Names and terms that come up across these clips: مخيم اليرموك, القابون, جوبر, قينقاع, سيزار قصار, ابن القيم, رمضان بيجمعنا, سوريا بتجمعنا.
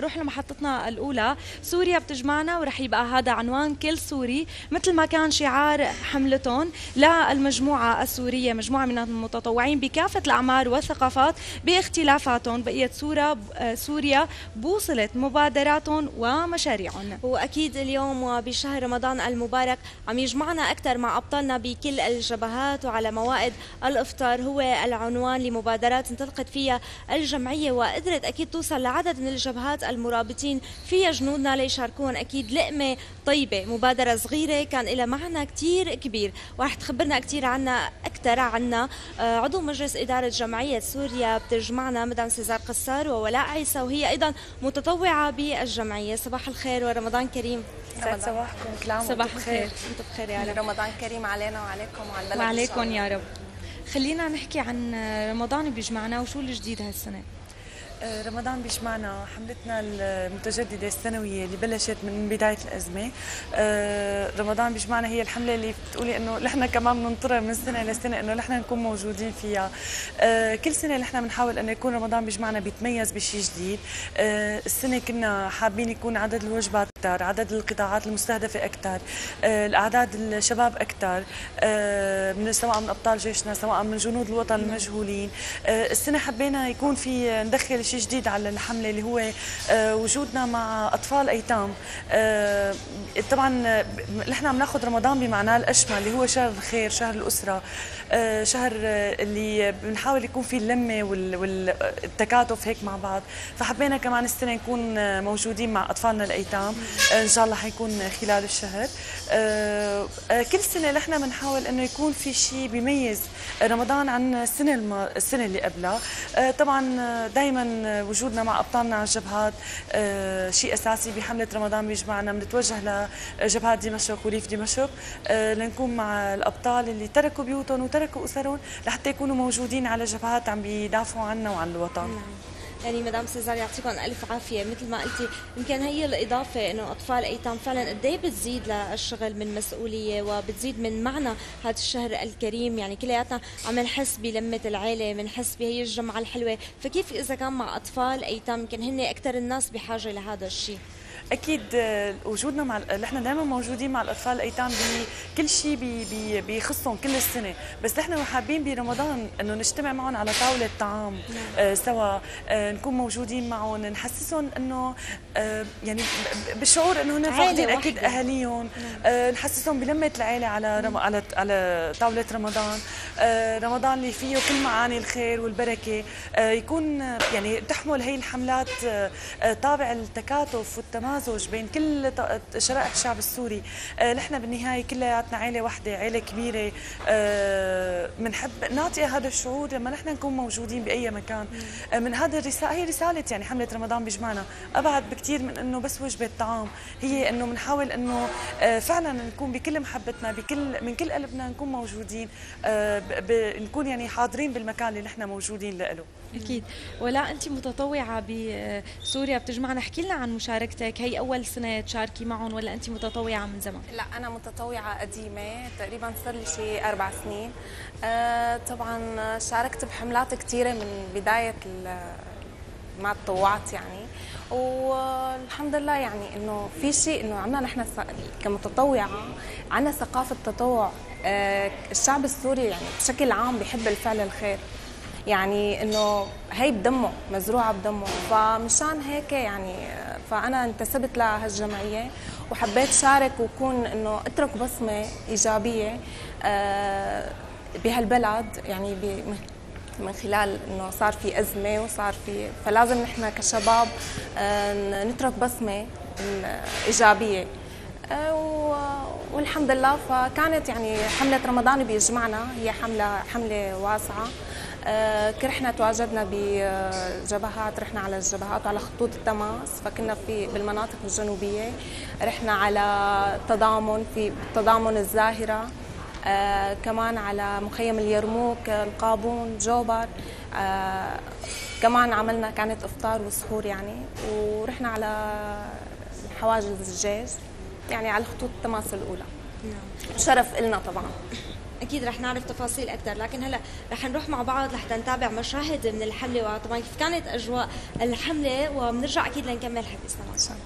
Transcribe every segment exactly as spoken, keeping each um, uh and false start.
نروح لمحطتنا الأولى، سوريا بتجمعنا، ورح يبقى هذا عنوان كل سوري مثل ما كان شعار حملتهم للمجموعة السورية، مجموعة من المتطوعين بكافة الأعمار والثقافات باختلافاتهم. بقيت سوريا بوصلت مبادراتهم ومشاريعهم. وأكيد اليوم وبشهر رمضان المبارك عم يجمعنا أكثر مع أبطالنا بكل الجبهات وعلى موائد الإفطار، هو العنوان لمبادرات انطلقت فيها الجمعية وقدرت أكيد توصل لعدد من الجبهات المرابطين فيها جنودنا ليشاركون أكيد لقمة طيبة. مبادرة صغيرة كان لها معنى كتير كبير، ورح تخبرنا كتير عنها أكثر عنا عضو مجلس إدارة جمعية سوريا بتجمعنا مدام سيزار قصار وولاء عيسى، وهي أيضا متطوعة بالجمعية. صباح الخير ورمضان كريم. يسعد صباحكم، كل عام وانتم بخير. انتم بخير يا رب. رمضان كريم علينا وعليكم وعلى البلد. وعليكم يا رب. خلينا نحكي عن رمضان بيجمعنا وشو الجديد هالسنة. رمضان بيجمعنا حملتنا المتجددة السنوية اللي بلشت من بداية الأزمة. رمضان بيجمعنا هي الحملة اللي بتقولي إنه نحن كمان بننطرها من سنة لسنة إنه نحن نكون موجودين فيها. كل سنة نحن بنحاول إنه يكون رمضان بيجمعنا بيتميز بشيء جديد. السنة كنا حابين يكون عدد الوجبات أكثر، عدد القطاعات المستهدفة أكثر، الأعداد الشباب أكثر، من سواء من أبطال جيشنا سواء من جنود الوطن المجهولين. السنة حبينا يكون في ندخل شيء جديد على الحملة اللي هو وجودنا مع أطفال أيتام. طبعا نحن عم ناخذ رمضان بمعناه الأشمل اللي هو شهر الخير، شهر الأسرة، شهر اللي بنحاول يكون فيه اللمة والتكاتف هيك مع بعض. فحبينا كمان السنة نكون موجودين مع أطفالنا الأيتام، إن شاء الله حيكون خلال الشهر. كل سنة نحن بنحاول إنه يكون في شيء بيميز رمضان عن السنة الم... السنة اللي قبلها. طبعا دائما وجودنا مع أبطالنا على الجبهات آه شيء أساسي بحملة رمضان بيجمعنا. بنتوجه لجبهات دمشق وريف دمشق آه لنكون مع الأبطال اللي تركوا بيوتهم وتركوا أسرهم لحتى يكونوا موجودين على جبهات عم بيدافعوا عنا وعن الوطن. يعني مدام سيزار يعطيكم ألف عافية. مثل ما قلتي يمكن هي الإضافة إنه أطفال أيتام فعلا قد إيه بتزيد للشغل من مسؤولية وبتزيد من معنى هذا الشهر الكريم. يعني كلياتنا عم نحس بلمة العيلة، بنحس بهي الجمعة الحلوة، فكيف إذا كان مع أطفال أيتام يمكن هن أكثر الناس بحاجة لهذا الشيء؟ أكيد وجودنا مع نحن دائما موجودين مع الأطفال الأيتام بكل شيء بي بيخصهم كل السنة، بس نحن حابين برمضان إنه نجتمع معهم على طاولة طعام آه سوا، آه نكون موجودين معهم، نحسسهم إنه آه يعني بالشعور إنه هن فاقدين أكيد أهاليهم، آه نحسسهم بلمة العيلة على رم... على على طاولة رمضان، آه رمضان اللي فيه كل معاني الخير والبركة، آه يكون يعني تحمل هي الحملات آه طابع التكاتف والتماسك بين كل شرائح الشعب السوري. نحن بالنهايه كلياتنا عائله واحده، عائله كبيره، بنحب نعطي هذا الشعور لما نحن نكون موجودين باي مكان. من هذا الرساله هي رساله يعني حمله رمضان بيجمعنا ابعد بكثير من انه بس وجبه طعام، هي انه بنحاول انه فعلا نكون بكل محبتنا بكل من كل قلبنا نكون موجودين، نكون يعني حاضرين بالمكان اللي نحن موجودين له. اكيد. ولا انت متطوعه بسوريا بتجمعنا، احكي لنا عن مشاركتك، هي اول سنه تشاركي معهم ولا انت متطوعه من زمان؟ لا انا متطوعه قديمه، تقريبا صار لي شيء اربع سنين. أه طبعا شاركت بحملات كثيره من بدايه مع تطوعت يعني، والحمد لله يعني انه في شيء انه عندنا نحن كمتطوعه عندنا ثقافه تطوع. أه الشعب السوري يعني بشكل عام بحب الفعل الخير، يعني انه هي بدمه مزروعه بدمه، فمشان هيك يعني فانا انتسبت لهالجمعيه وحبيت شارك وكون انه اترك بصمه ايجابيه بهالبلد، يعني من خلال انه صار في ازمه وصار في، فلازم نحن كشباب نترك بصمه ايجابيه والحمد لله. فكانت يعني حمله رمضان بيجمعنا هي حمله حمله واسعه، رحنا تواجدنا بجبهات، رحنا على الجبهات وعلى خطوط التماس، فكنا في بالمناطق الجنوبية، رحنا على تضامن في تضامن الزاهرة، آه كمان على مخيم اليرموك، القابون، جوبر، آه كمان عملنا كانت إفطار وسحور يعني، ورحنا على حواجز الجيش، يعني على خطوط التماس الأولى. نعم شرف إلنا طبعا. اكيد رح نعرف تفاصيل اكثر، لكن هلا رح نروح مع بعض لحتى نتابع مشاهد من الحمله وطبعا كيف كانت اجواء الحمله، وبنرجع اكيد لنكمل حديثنا معكم.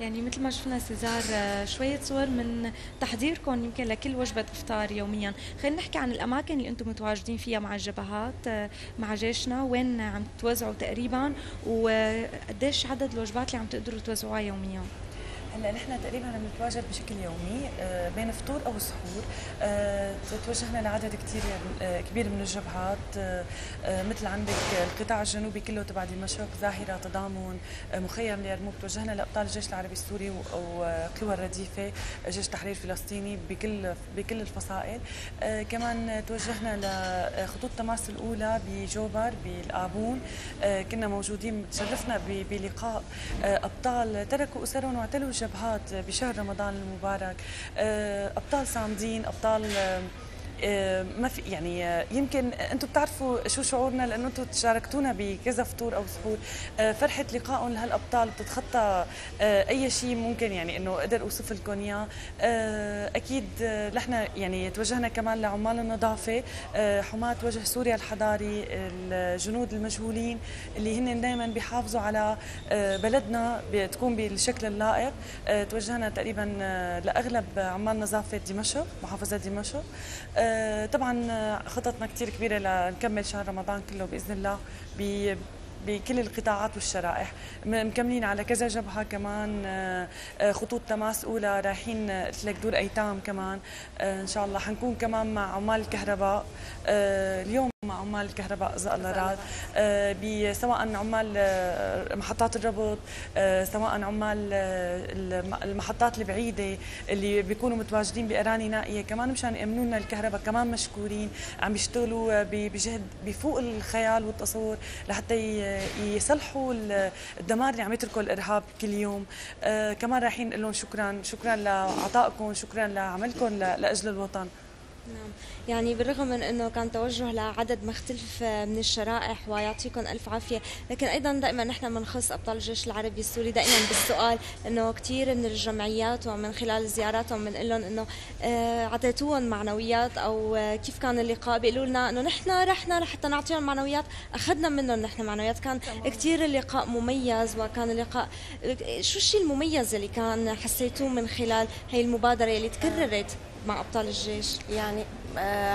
يعني مثل ما شفنا سيزار شوية صور من تحضيركم يمكن لكل وجبة إفطار يوميا. خلينا نحكي عن الأماكن اللي أنتم متواجدين فيها مع الجبهات مع جيشنا، وين عم توزعوا تقريبا وقديش عدد الوجبات اللي عم تقدروا توزعوها يوميا؟ هلا نحن تقريبا بنتواجد بشكل يومي بين فطور او سحور، توجهنا لعدد كثير كبير من الجبهات، مثل عندك القطاع الجنوبي كله تبع دمشق، ظاهره، تضامن، مخيم اليرموك، توجهنا لابطال الجيش العربي السوري وقوى الرديفه، جيش تحرير فلسطيني بكل بكل الفصائل، كمان توجهنا لخطوط تماس الاولى بجوبر بالقابون، كنا موجودين، تشرفنا بلقاء ابطال تركوا اسرهم واعتلوا جبهات بشهر رمضان المبارك، أبطال صامدين، أبطال ما في، يعني يمكن انتم بتعرفوا شو شعورنا لانه انتم شاركتونا بكذا فطور او سحور. فرحه لقائهم لهالابطال بتتخطى اي شيء ممكن، يعني انه اقدر اوصف لكم اياه. اكيد نحن يعني توجهنا كمان لعمال النظافه، حماة وجه سوريا الحضاري، الجنود المجهولين اللي هن دائما بيحافظوا على بلدنا بتكون بالشكل اللائق، توجهنا تقريبا لاغلب عمال نظافه دمشق، محافظه دمشق. طبعا خططنا كثير كبيره لنكمل شهر رمضان كله باذن الله بكل القطاعات والشرائح، مكملين على كذا جبهه، كمان خطوط تماس اولى، رايحين قلت لك دور ايتام، كمان ان شاء الله حنكون كمان مع عمال الكهرباء اليوم، مع عمال الكهرباء إذا الله راد، سواء عمال محطات الربط، سواء عمال المحطات البعيده اللي بيكونوا متواجدين بأراني نائيه، كمان مشان يأمنوا لنا الكهرباء، كمان مشكورين، عم يشتغلوا بجهد بفوق الخيال والتصور لحتى يصلحوا الدمار اللي عم يتركه الارهاب كل يوم. كمان رايحين نقول لهم شكرا، شكرا لعطائكم، شكرا لعملكم لاجل الوطن. نعم، يعني بالرغم من انه كان توجه لعدد مختلف من الشرائح ويعطيكم الف عافيه، لكن ايضا دائما نحن بنخص ابطال الجيش العربي السوري دائما بالسؤال، انه كثير من الجمعيات ومن خلال زياراتهم بنقول لهم انه اعطيتوهم معنويات او كيف كان اللقاء، بيقولوا لنا انه نحن رحنا لحتى نعطيهم معنويات، اخذنا منهم نحن معنويات، كان كثير اللقاء مميز. وكان اللقاء شو الشيء المميز اللي كان حسيتوه من خلال هي المبادره اللي تكررت مع أبطال الجيش؟ يعني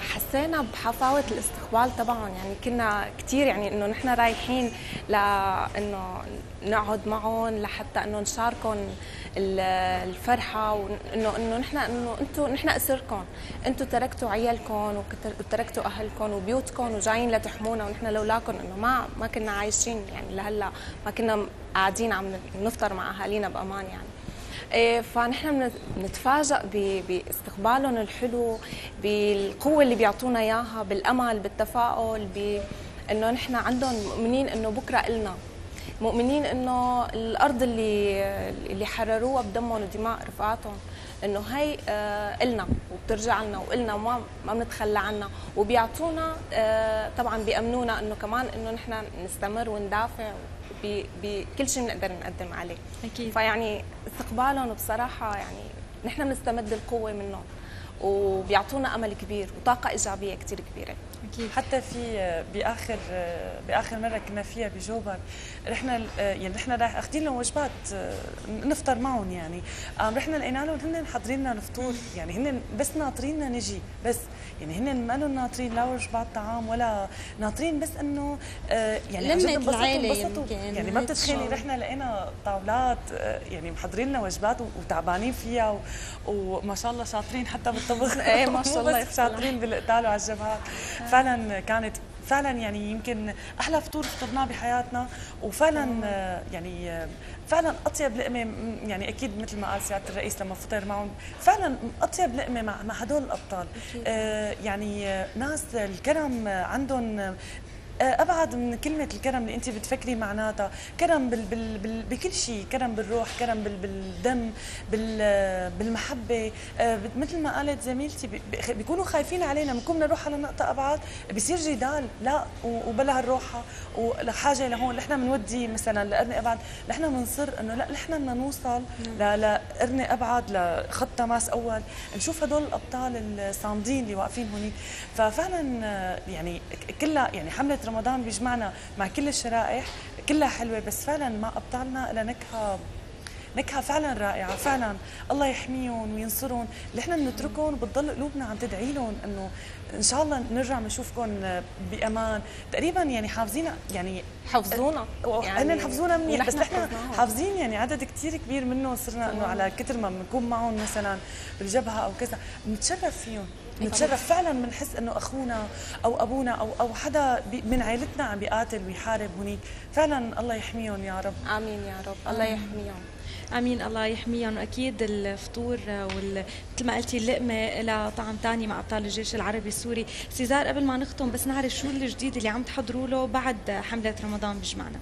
حسينا بحفاوة الاستقبال تبعهم، يعني كنا كثير يعني انه نحن رايحين لانه نقعد معهم لحتى انه نشاركهم الفرحه، وانه انه نحن انه انتم نحن اسركم، انتم تركتوا عيالكم وتركتوا اهلكم وبيوتكم وجايين لتحمونا، ونحن لولاكم انه ما ما كنا عايشين يعني لهلا، ما كنا قاعدين عم نفطر مع اهالينا بامان يعني. فنحن بنتفاجئ باستقبالهم الحلو، بالقوه اللي بيعطونا اياها، بالامل، بالتفاؤل، بانه نحن عندهم مؤمنين انه بكره النا، مؤمنين انه الارض اللي اللي حرروها بدمهم ودماء رفقاتهم انه هي النا وبترجع لنا والنا وما ما بنتخلى عنها، وبيعطونا طبعا بيامنونا انه كمان انه نحن نستمر وندافع بكل شيء بنقدر نقدم عليه. أكيد. فيعني استقبالهم بصراحه يعني نحن بنستمد القوه منهم، وبيعطونا امل كبير وطاقه ايجابيه كثير كبيره. أكيد. حتى في باخر باخر مره كنا فيها بجوبر، رحنا يعني رحنا رايح اخذين لهم وجبات نفطر معهم يعني، قام رحنا لقينا لهم هن حاضرين لنا فطور، يعني هن بس ناطريننا نجي، بس يعني هن ما لهم ناطرين لا وجبات طعام ولا ناطرين، بس انه يعني لمة العائلة يعني ما بتتخيلي. رحنا لقينا طاولات يعني محضرين لنا وجبات وتعبانين فيها، وما شاء الله شاطرين حتى بالطبخ. ايه ما شاء الله شاطرين بالقتال وعلى الجبهات. فعلا كانت فعلا يعني يمكن احلى فطور فطرناه بحياتنا، وفعلا يعني فعلا اطيب لقمه يعني اكيد مثل ما قال سياده الرئيس لما فطر معهم، فعلا اطيب لقمه مع مع هدول الابطال. آه يعني ناس الكرم عندهم ابعد من كلمه الكرم اللي انت بتفكري معناتها، كرم بال بال بال بكل شيء، كرم بالروح، كرم بال بالدم، بال بالمحبه. مثل ما قالت زميلتي بيكونوا خايفين علينا، بنكون بدنا نروح على نقطه ابعد بصير جدال، لا وبلا هالروحه وحاجه لهون، نحن بنودي مثلا لقرنه ابعد، نحن بنصر انه لا نحن بدنا نوصل لقرنه ابعد، لخط تماس اول، نشوف هدول الابطال الصامدين اللي واقفين هونيك. ففعلا يعني كلها يعني حمله رمضان بيجمعنا مع كل الشرائح كلها حلوه، بس فعلا مع ابطالنا لها نكهه نكهه فعلا رائعه. فعلا الله يحميهم وينصرهم، اللي احنا بنتركهم بتضل قلوبنا عم تدعي لهم انه ان شاء الله نرجع بنشوفكم بامان. تقريبا يعني حافظين يعني حفظونا يعني هن حفظونا منيح، بس نحن حافظين يعني عدد كثير كبير منهم، صرنا انه على كثر ما بنكون معهم مثلا بالجبهه او كذا بنتشرف فيهم، بنتشرف فعلا، بنحس انه اخونا او ابونا او او حدا من عائلتنا عم بيقاتل ويحارب هنيك. فعلا الله يحميهم يا رب. امين يا رب. الله يحميهم. امين الله يحميهم. واكيد الفطور وال مثل ما قلتي اللقمه لها طعم ثاني مع ابطال الجيش العربي السوري. سيزار قبل ما نختم بس نعرف شو الجديد اللي عم تحضروا له بعد حمله رمضان بيجمعنا؟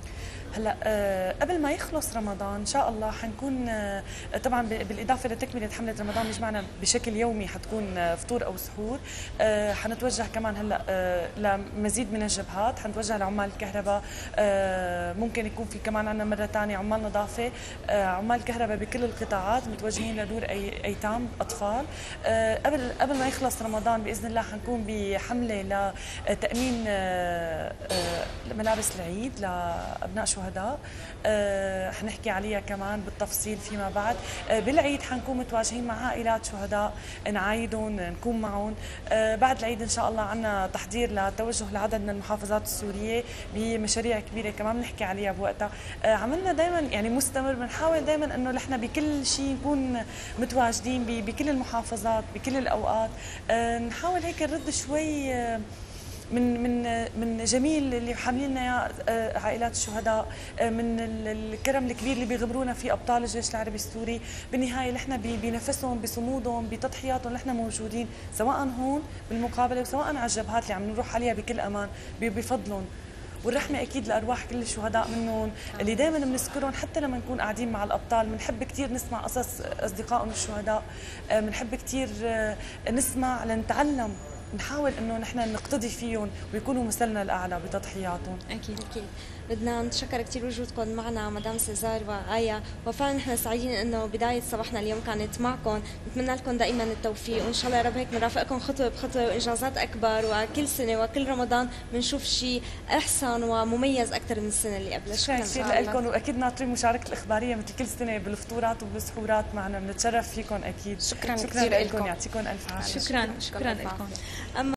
هلا أه قبل ما يخلص رمضان ان شاء الله حنكون أه طبعا بالاضافه لتكمله حمله رمضان بيجمعنا بشكل يومي، حتكون فطور او سحور. أه حنتوجه كمان هلا أه لمزيد من الجبهات، حنتوجه لعمال الكهرباء، أه ممكن يكون في كمان عندنا مره ثانيه عمال نظافه، أه عمال كهرباء بكل القطاعات، متوجهين لدور أي ايتام اطفال. أه قبل قبل ما يخلص رمضان باذن الله حنكون بحمله لتامين أه أه ملابس العيد لابناء شهداء. أه حنحكي عليها كمان بالتفصيل فيما بعد. أه بالعيد حنكون متواجهين مع عائلات شهداء نعايدهم نكون معهم. أه بعد العيد ان شاء الله عندنا تحضير لتوجه لعدد من المحافظات السوريه بمشاريع كبيره كمان بنحكي عليها بوقتها. أه عملنا دائما يعني مستمر، بنحاول دائما انه نحن بكل شيء نكون متواجدين بكل المحافظات بكل الاوقات. أه نحاول هيك نرد شوي أه من من من جميل اللي حامليننا عائلات الشهداء، من الكرم الكبير اللي بيغبرونا فيه ابطال الجيش العربي السوري. بالنهايه نحن بنفسهم بصمودهم بتضحياتهم نحن موجودين، سواء هون بالمقابله وسواء على الجبهات اللي عم نروح عليها بكل امان بفضلهم. والرحمه اكيد لارواح كل الشهداء منهم اللي دائما بنذكرهم، حتى لما نكون قاعدين مع الابطال بنحب كثير نسمع قصص اصدقائهم الشهداء، بنحب كثير نسمع لنتعلم، نحاول انه نحن نقتدي فيهم ويكونوا مثلنا الاعلى بتضحياتهم. اكيد اكيد. بدنا نتشكر كثير وجودكم معنا مدام سيزار وآية، وفعلا نحن سعيدين انه بدايه صباحنا اليوم كانت معكم، نتمنى لكم دائما التوفيق، وان شاء الله يا رب هيك بنرافقكم خطوه بخطوه وانجازات اكبر، وكل سنه وكل رمضان بنشوف شيء احسن ومميز اكثر من السنه اللي قبلها. شكرا كثير لكم، واكيد ناطرين مشاركه الاخباريه مثل كل سنه بالفطورات وبالسحورات معنا، بنتشرف فيكم اكيد. شكرا كثير لكم، يعطيكم الف عافيه. شكرا شكرا لكم. أما